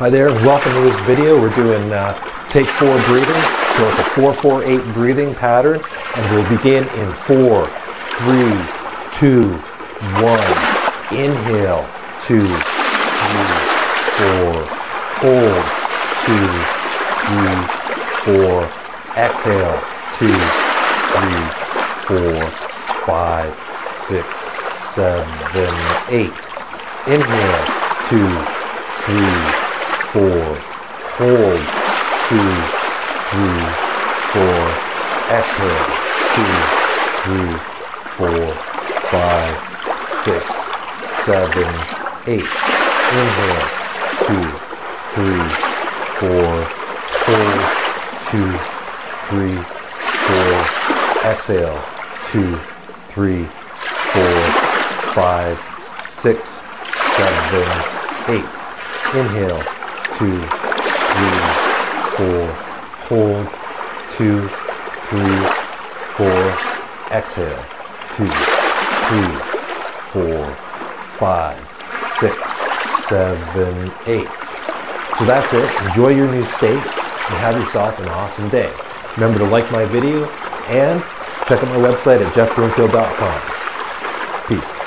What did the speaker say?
Hi there, welcome to this video. We're doing take four breathing. So it's a 4-4-8 breathing pattern, and we'll begin in 4, 3, 2, 1. Inhale, 2, 3, 4. Hold, 2, 3, 4. Exhale, 2, 3, 4. 5, 6, 7, 8. Inhale, 2, 3, 4, hold, 2, 3, 4, exhale, 2, 3, 4, 5, 6, 7, 8, inhale, 2, 3, 4, hold, 2, 3, 4, exhale, 2, 3, 4, 5, 6, 7, 8. Inhale, 2, 3, 4, hold, 2, 3, 4, exhale, 2, 3, 4, 5, 6, 7, 8. So that's it. Enjoy your new state and have yourself an awesome day. Remember to like my video and check out my website at jeffbroomfield.com. Peace.